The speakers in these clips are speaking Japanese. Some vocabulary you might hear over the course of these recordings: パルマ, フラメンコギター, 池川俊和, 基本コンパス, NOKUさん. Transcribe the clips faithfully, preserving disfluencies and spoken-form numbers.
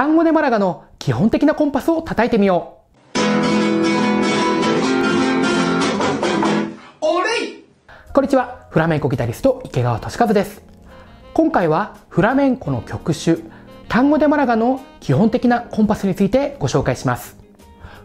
単語ネマラガの基本的なコンパスを叩いてみよう。こんにちは、フラメンコギタリスト池川俊和です。今回はフラメンコの曲種単語デマラガの基本的なコンパスについてご紹介します。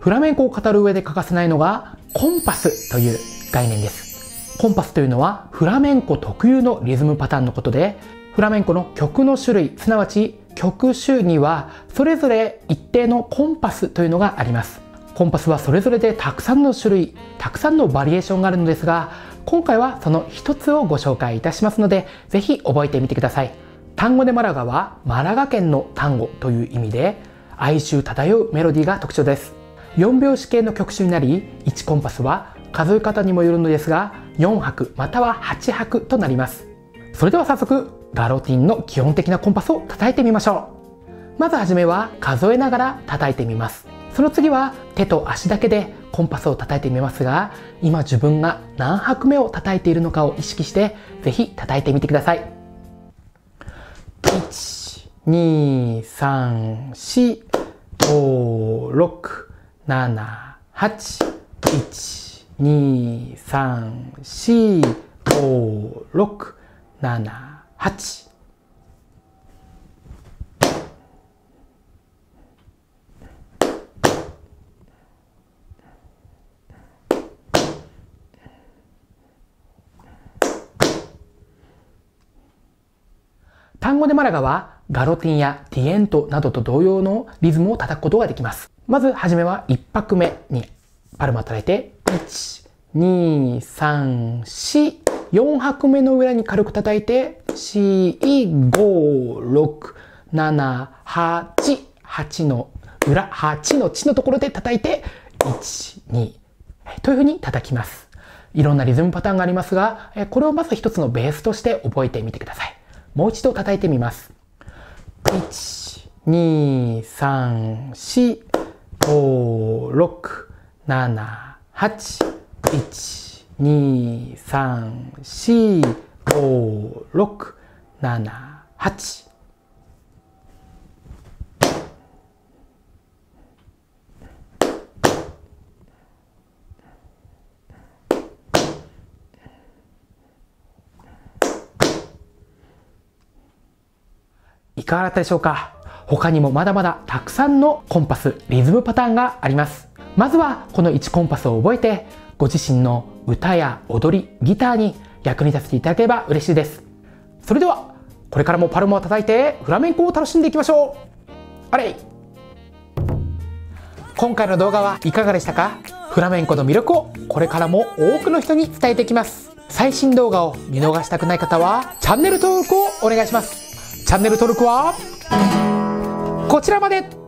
フラメンコを語る上で欠かせないのがコンパスという概念です。コンパスというのはフラメンコ特有のリズムパターンのことで、フラメンコの曲の種類すなわち曲種にはそれぞれ一定のコンパスというのがあります。コンパスはそれぞれでたくさんの種類たくさんのバリエーションがあるのですが、今回はその一つをご紹介いたしますので、ぜひ覚えてみてください。単語でマラガはマラガ県の単語という意味で、哀愁漂うメロディーが特徴です。よん拍子系の曲種になり、いちコンパスは数え方にもよるのですが、よん拍またははち拍となります。それでは早速、ガロティンの基本的なコンパスを叩いてみましょう。まずはじめは数えながら叩いてみます。その次は手と足だけでコンパスを叩いてみますが、今自分が何拍目を叩いているのかを意識してぜひ叩いてみてください。いち に さん し ご ろく なな はち いち に さん し ご ろく なな はち。単語デマラガはガロティンやティエントなどと同様のリズムを叩くことができます。まずはじめはいち拍目にパルムを叩いて、いち に さん し、よん拍目の裏に軽く叩いて、よん ご ろく なな はち、はちの裏、はちの地のところで叩いて、いち にというふうに叩きます。いろんなリズムパターンがありますが、これをまず一つのベースとして覚えてみてください。もう一度叩いてみます。いち に さん し ご ろく なな はち いち に さん し ご ろく なな はち。いかがだったでしょうか。他にもまだまだたくさんのコンパス、リズムパターンがあります。まずはこのいちコンパスを覚えて、ご自身の歌や踊り、ギターに役に立てていただければ嬉しいです。それでは、これからもパルムを叩いてフラメンコを楽しんでいきましょう。あれい。今回の動画はいかがでしたか。フラメンコの魅力をこれからも多くの人に伝えていきます。最新動画を見逃したくない方は、チャンネル登録をお願いします。チャンネル登録はこちらまで。